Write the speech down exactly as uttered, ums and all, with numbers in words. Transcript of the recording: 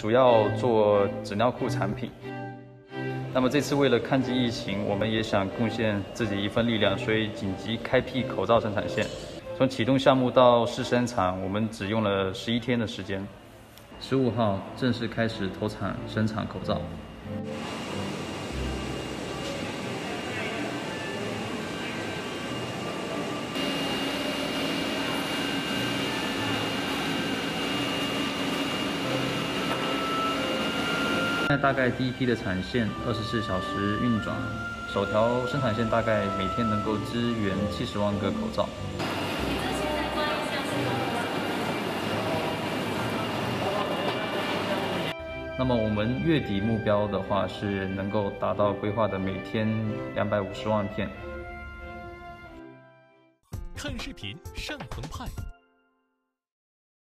主要做纸尿裤产品。那么这次为了抗击疫情，我们也想贡献自己一份力量，所以紧急开辟口罩生产线。从启动项目到试生产，我们只用了十一天的时间。十五号正式开始投产生产口罩。 现在大概第一批的产线二十四小时运转，首条生产线大概每天能够支援七十万个口罩。那么我们月底目标的话是能够达到规划的每天两百五十万片。看视频上澎湃。